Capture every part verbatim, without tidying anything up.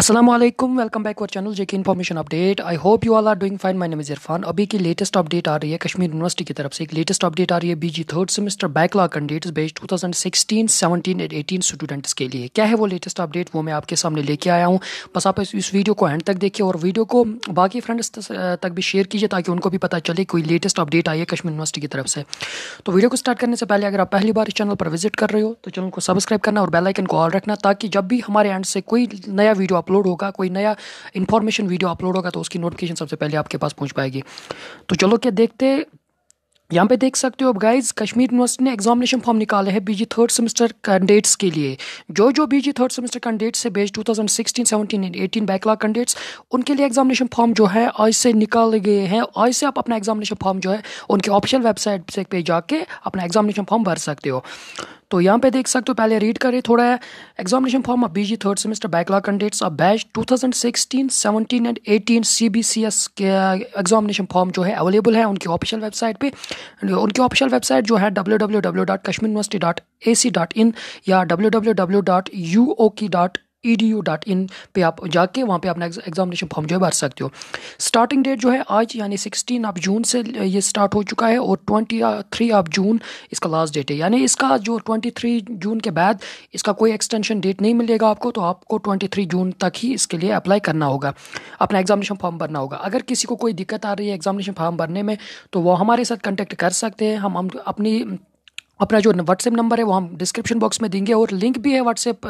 Assalamu alaikum, welcome back to our channel J K Information Update. I hope you all are doing fine. My name is Irfan. अभी की latest update आ रही है Kashmir university की तरफ से. एक latest update आ रही है B G third semester backlog candidates based twenty sixteen, seventeen and eighteen students के लिए. क्या है वो latest update, वो मैं आपके सामने लेके आया हूँ. बस आप इस वीडियो को एंड तक देखिए और वीडियो को बाकी फ्रेंड्स तक भी शेयर कीजिए ताकि उनको भी पता चले कोई latest update आई है कश्मीर यूनिवर्सिटी की तरफ से. तो वीडियो को स्टार्ट करने से पहले अगर आप पहली बार इस चैनल पर विजिट कर रहे हो तो चैनल को सब्सक्राइब करना और बेल आइकन को ऑल रखना ताकि जब भी हमारे एंड से कोई नया वीडियो अपलोड होगा, कोई नया इंफॉर्मेशन वीडियो अपलोड होगा तो उसकी नोटिफिकेशन सबसे पहले आपके पास पहुंच पाएगी. तो चलो क्या देखते यहाँ पे देख सकते हो अब गाइज कश्मीर यूनिवर्सिटी ने एग्जामिनेशन फॉर्म निकाले हैं बीजी थर्ड सेमेस्टर कैंडिडेट्स के लिए. जो जो बीजी थर्ड सेमेस्टर कैंडिडेट्स से based two thousand sixteen, seventeen, and eighteen backlog candidates उनके लिए एग्जामिनेशन फॉर्म जो है आज से निकाले गए हैं. आज से आप अपना एग्जामिनेशन फॉर्म जो है उनके ऑफिशियल वेबसाइट से पे जाके अपना एग्जामिनेशन फॉर्म भर सकते हो. तो यहाँ पे देख सकते हो, पहले रीड करें थोड़ा है. Examination form of BG third semester backlog candidates of batch two thousand sixteen, seventeen and eighteen C B C S के एग्जामिनेशन फॉर्म जो है अवेलेबल है उनकी ऑफिशियल वेबसाइट पे. उनकी ऑफिशियल वेबसाइट जो है w w w dot kashmir university dot a c dot in या w w w dot u o k dot e d u dot in पे आप जाके वहाँ पे अपना एग्जामिनेशन फॉर्म जो है भर सकते हो. स्टार्टिंग डेट जो है आज यानी सिक्सटीन ऑफ जून से ये स्टार्ट हो चुका है और ट्वेंटी थ्री ऑफ जून इसका लास्ट डेट है. यानी इसका जो ट्वेंटी थ्री जून के बाद इसका कोई एक्सटेंशन डेट नहीं मिलेगा आपको, तो आपको ट्वेंटी थ्री जून तक ही इसके लिए अप्लाई करना होगा, अपना एग्जामिनेशन फॉर्म भरना होगा. अगर किसी को कोई दिक्कत आ रही है एग्जामिनेशन फॉर्म भरने में तो वो हमारे साथ कॉन्टैक्ट कर सकते हैं. हम, हम अपनी अपना जो व्हाट्सएप नंबर है वो हम डिस्क्रिप्शन बॉक्स में देंगे और लिंक भी है व्हाट्सएप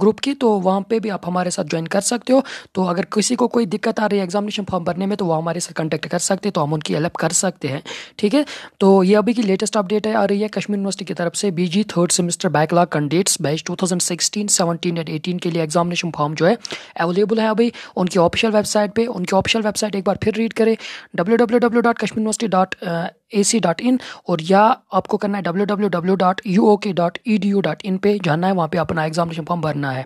ग्रुप की, तो वहाँ पे भी आप हमारे साथ ज्वाइन कर सकते हो. तो अगर किसी को कोई दिक्कत आ रही है एग्जामिनेशन फॉर्म भरने में तो वो हमारे साथ कॉन्टैक्ट कर सकते हैं, तो हम उनकी हेल्प कर सकते हैं. ठीक है, तो ये अभी की लेटेस्ट अपडेट है आ रही है कश्मीर यूनिवर्सिटी की तरफ से. BG third semester backlog candidates batch two thousand sixteen, seventeen and eighteen के लिए एग्जामिनेशन फॉर्म जो है अवेलेबल है अभी उनकी ऑफिशियल वेबसाइट पर. उनकी ऑफिशियल वेबसाइट एक बार फिर रीड करें w w w dot kashmir university dot a c dot in और या आपको करना है w w w dot u o k dot e d u dot in पे जाना है, वहाँ पे अपना एग्जामिनेशन फॉर्म भरना है.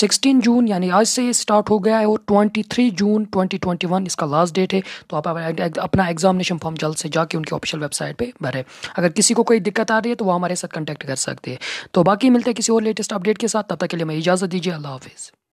सिक्सटीन जून यानी आज से स्टार्ट हो गया है और twenty three June twenty twenty one इसका लास्ट डेट है. तो आप अपना एग्जामिनेशन फॉर्म जल्द से जाके उनकी ऑफिशियल वेबसाइट पे भरें. अगर किसी को कोई दिक्कत आ रही है तो वो हमारे साथ कॉन्टैक्ट कर सकते हैं. तो बाकी मिलते हैं किसी और लेटेस्ट अपडेट के साथ, तब तक के लिए मैं इजाज़त दीजिए. अल्लाह हाफिज़.